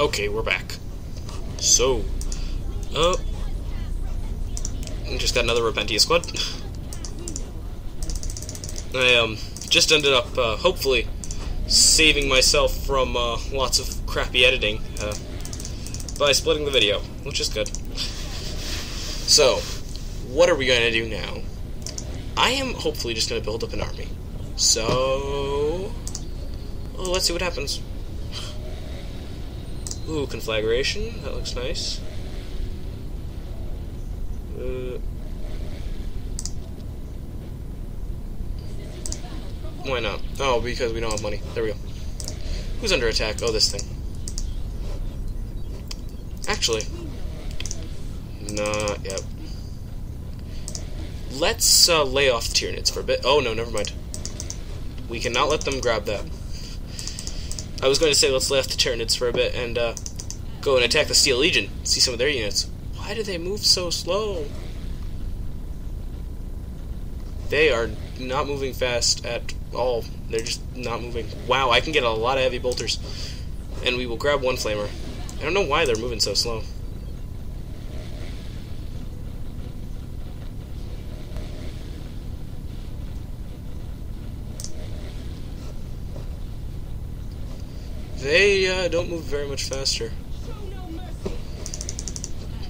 Okay, we're back. So, just got another Repentia squad. I just ended up hopefully saving myself from lots of crappy editing by splitting the video, which is good. So, what are we gonna do now? I am hopefully just gonna build up an army. So, well, let's see what happens. Ooh, Conflagration, that looks nice. Why not? Oh, because we don't have money. There we go. Who's under attack? Oh, this thing. Actually, not yet. Let's lay off Tyranids for a bit. Oh, no, never mind. We cannot let them grab that. I was going to say let's lay off the Tyranids for a bit and go and attack the Steel Legion. See some of their units. Why do they move so slow? They are not moving fast at all. They're just not moving. Wow, I can get a lot of Heavy Bolters. And we will grab one Flamer. I don't know why they're moving so slow. They don't move very much faster.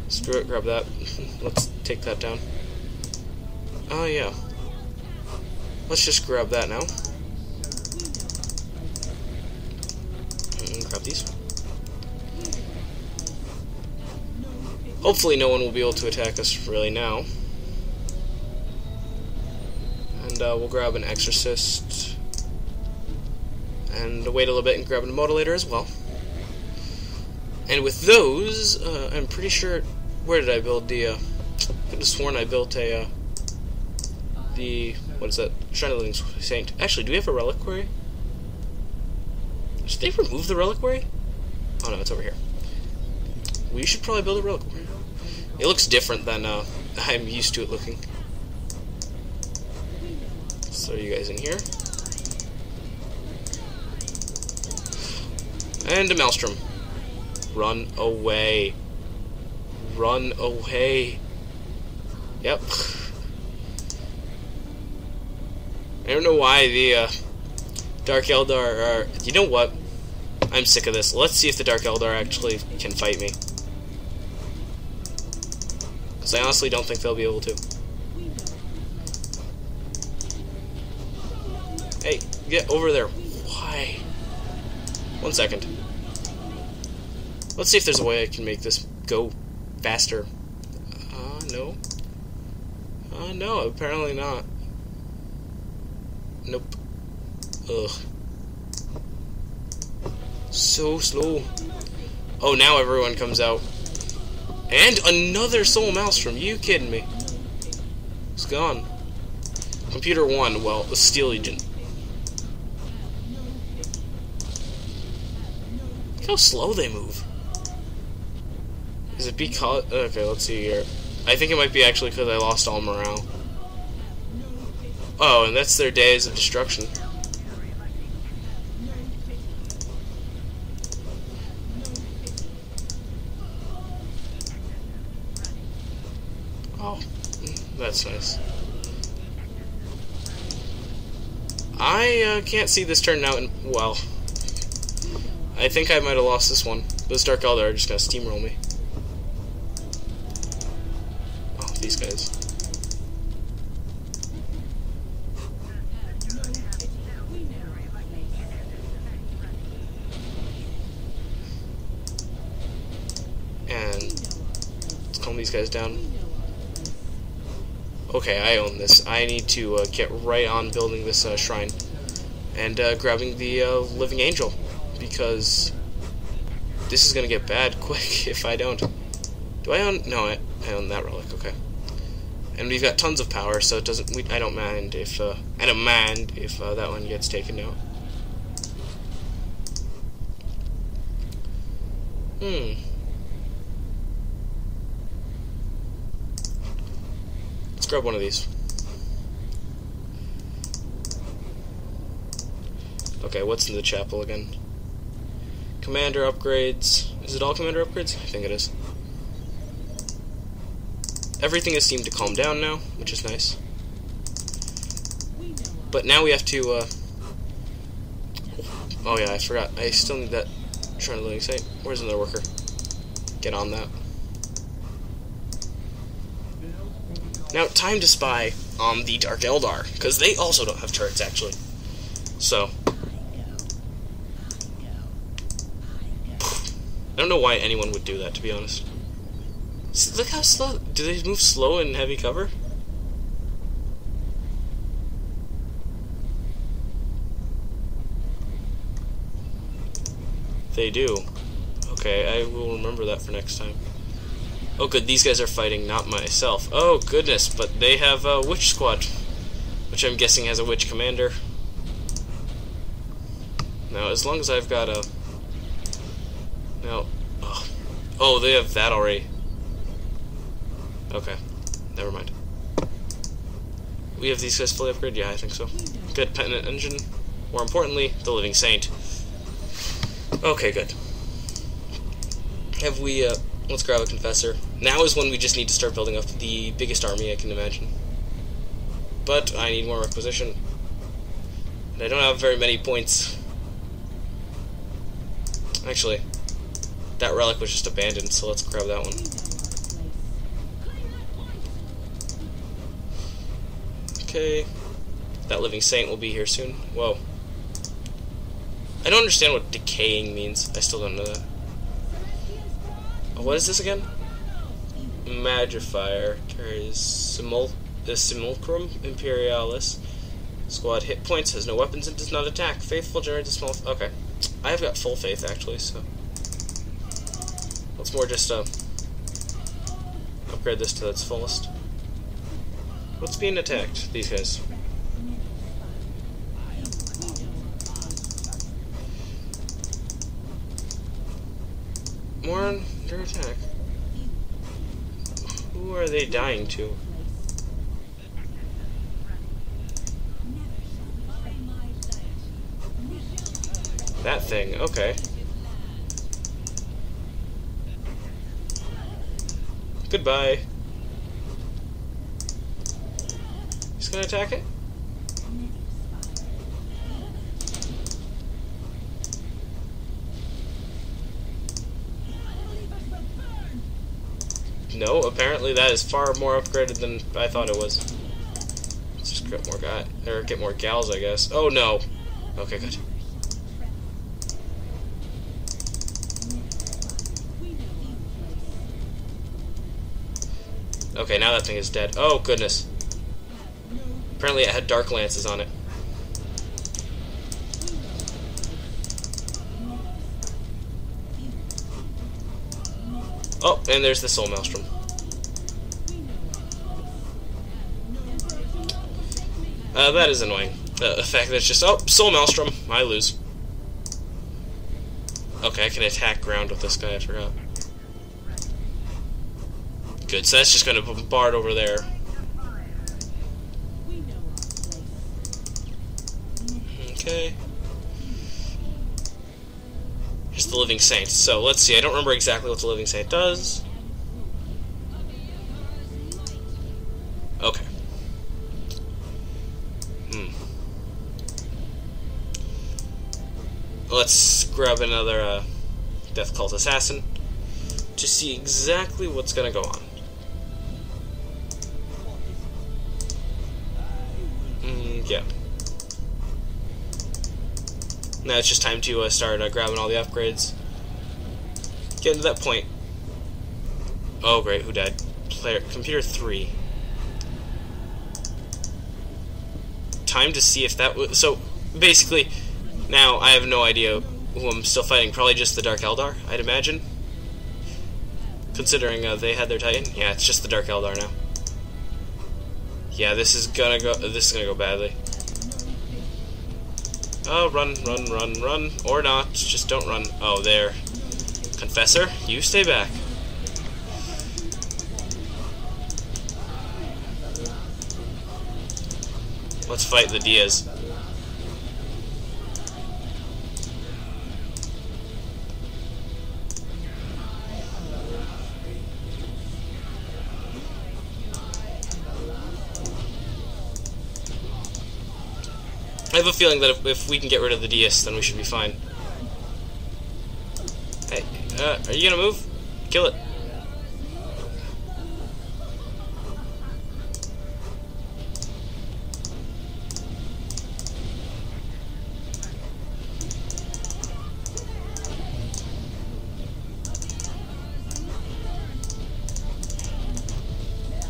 Screw it, grab that. Let's take that down. Oh, yeah. Let's just grab that now. And grab these. Hopefully no one will be able to attack us really now. And we'll grab an exorcist. And wait a little bit and grab a modulator as well. And with those, I'm pretty sure... Where did I build the... I could have sworn I built a... the... What is that? Shrine of Living Saint. Actually, do we have a reliquary? Did they remove the reliquary? Oh no, it's over here. We should probably build a reliquary. It looks different than I'm used to it looking. Let's throw you guys in here. And a maelstrom. Run away. Run away. Yep. I don't know why the Dark Eldar are... You know what? I'm sick of this. Let's see if the Dark Eldar actually can fight me. Because I honestly don't think they'll be able to. Hey, get over there. Why? 1 second. Let's see if there's a way I can make this go faster. No. No, apparently not. Nope. Ugh. So slow. Oh, now everyone comes out. And another soul maelstrom. You kidding me? It's gone. Computer 1. Well, the Steel Legion. Look how slow they move. Is it because... Okay, let's see here. I think it might be actually because I lost all morale. Oh, and that's their days of destruction. Oh, that's nice. I can't see this turn out in... Well, I think I might have lost this one. Those Dark Eldar are just gonna steamroll me. Oh, these guys. These guys down. Okay, I own this. I need to get right on building this shrine and grabbing the Living Angel, because this is gonna get bad quick if I don't. Do I own? No, I own that relic. Okay, and we've got tons of power, so it doesn't. I don't mind if that one gets taken out. Hmm. Grab one of these. Okay, what's in the chapel again? Commander upgrades. Is it all commander upgrades? I think it is. Everything has seemed to calm down now, which is nice. But now we have to, oh yeah, I forgot. I still need that Shrine of the Living Saint. Where's another worker? Get on that. Now, time to spy on the Dark Eldar, because they also don't have turrets, actually. So. I don't know why anyone would do that, to be honest. Look how slow. Do they move slow in heavy cover? They do. Okay, I will remember that for next time. Oh good, these guys are fighting, not myself. Oh goodness, but they have a witch squad, which I'm guessing has a witch commander. Now, as long as I've got a... Now... Oh, oh they have that already. Okay, never mind. We have these guys fully upgraded? Yeah, I think so. Good, Penitent engine. More importantly, the Living Saint. Okay, good. Have we, let's grab a confessor. Now is when we just need to start building up the biggest army I can imagine. But I need more requisition. And I don't have very many points. Actually, that relic was just abandoned, so let's grab that one. Okay. That Living Saint will be here soon. Whoa. I don't understand what decaying means. I still don't know that. Oh, what is this again? Magrifier carries Simulcrum Imperialis. Squad hit points, has no weapons, and does not attack. Faithful generates a small... Okay. I have got full faith, actually, so... Let's more just, upgrade this to its fullest. What's being attacked? These guys. More under attack. Who are they dying to? That thing, okay. Goodbye. He's gonna attack it? No, apparently that is far more upgraded than I thought it was. Let's just get more guy or get more gals, I guess. Oh no. Okay, good. Okay, now that thing is dead. Oh goodness. Apparently it had dark lances on it. Oh, and there's the soul maelstrom. That is annoying. The fact that it's just, oh, soul maelstrom. I lose. Okay, I can attack ground with this guy, I forgot. Good, so that's just going to bombard over there. Okay. The Living Saint. So let's see. I don't remember exactly what the Living Saint does. Okay. Let's grab another Death Cult Assassin to see exactly what's going to go on. Yeah. Now it's just time to start grabbing all the upgrades. Getting to that point. Oh great, who died? Player computer 3. Time to see if that was... So, basically, now I have no idea who I'm still fighting. Probably just the Dark Eldar, I'd imagine. Considering they had their Titan. Yeah, it's just the Dark Eldar now. Yeah, this is gonna go badly. Oh, run, run, run, run. Or not. Just don't run. Oh, there. Confessor, you stay back. Let's fight the Diaz. have a feeling that if we can get rid of the Deist, then we should be fine. Hey, are you gonna move? Kill it.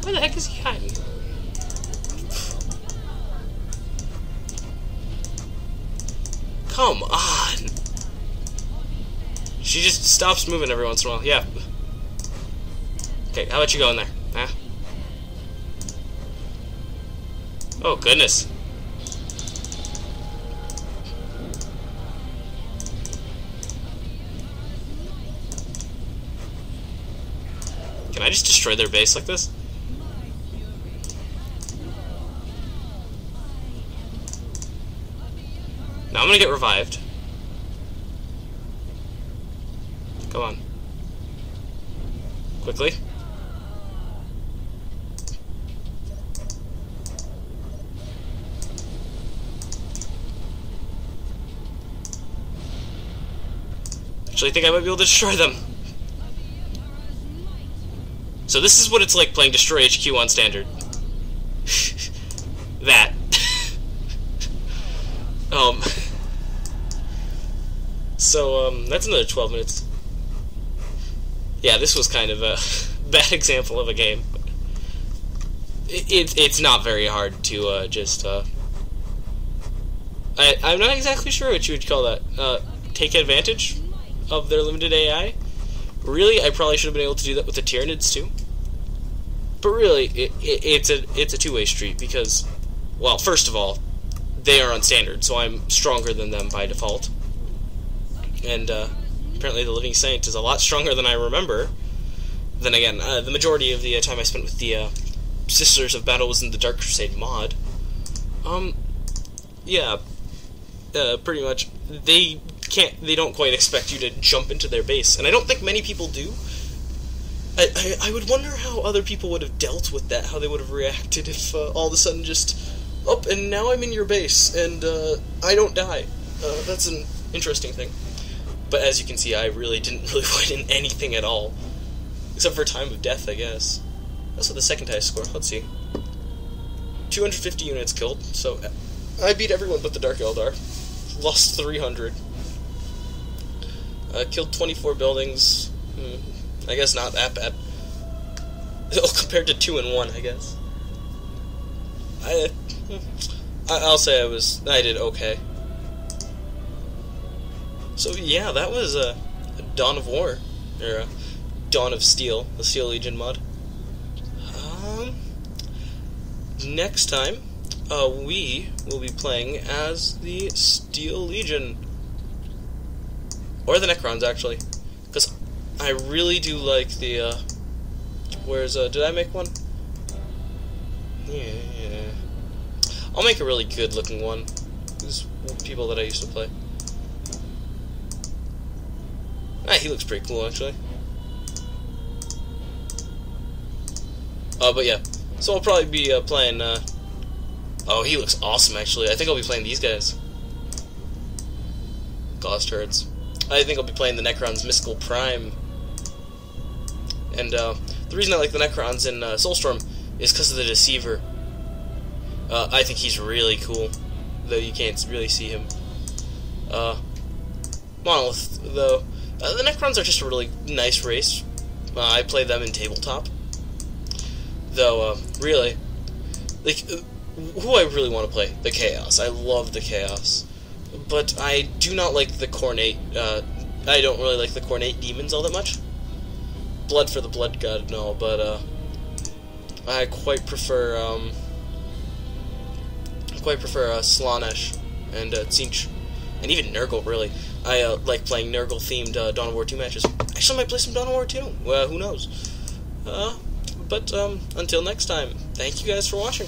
Where the heck is he hiding? Come on! She just stops moving every once in a while. Yeah. Okay, how about you go in there? Huh? Oh, goodness. Can I just destroy their base like this? I'm gonna get revived. Come on. Quickly. Actually, I think I might be able to destroy them. So this is what it's like playing Destroy HQ on standard. That. So, that's another 12 minutes. Yeah, this was kind of a bad example of a game. It's not very hard to, I'm not exactly sure what you would call that. Take advantage of their limited AI? Really, I probably should have been able to do that with the Tyranids, too. But really, it's a two-way street, because, well, first of all, they are on standard, so I'm stronger than them by default. And apparently the Living Saint is a lot stronger than I remember. Then again, the majority of the time I spent with the Sisters of Battle was in the Dark Crusade mod. Yeah, pretty much. They don't quite expect you to jump into their base, and I don't think many people do. I would wonder how other people would have dealt with that, how they would have reacted if all of a sudden just, oh, and now I'm in your base, and I don't die. That's an interesting thing. But as you can see, I really didn't really win in anything at all. Except for time of death, I guess. That's what the second highest score. Let's see. 250 units killed, so I beat everyone but the Dark Eldar. Lost 300. Killed 24 buildings. I guess not that bad. Compared to 2 and 1, I guess. I'll say I did okay. So yeah, that was Dawn of War, or Dawn of Steel, the Steel Legion mod. Next time, we will be playing as the Steel Legion. Or the Necrons, actually. Because I really do like the, did I make one? Yeah. I'll make a really good looking one. These people that I used to play. Ah, he looks pretty cool, actually. But yeah. So I'll probably be playing, oh, he looks awesome, actually. I think I'll be playing these guys. Gauss turrets. I think I'll be playing the Necrons Mystical Prime. And, the reason I like the Necrons in Soulstorm is because of the Deceiver. I think he's really cool, though you can't really see him. Monolith, though. The Necrons are just a really nice race. I play them in tabletop. Though, really, like, who I really want to play? The Chaos. I love the Chaos. But I do not like the Khornate, I don't really like the Khornate demons all that much. Blood for the Blood God and all, but, I quite prefer, Slaanesh and Tzeentch. And even Nurgle, really. I like playing Nurgle-themed Dawn of War II matches. Actually, I might play some Dawn of War II. Who knows? But until next time, thank you guys for watching.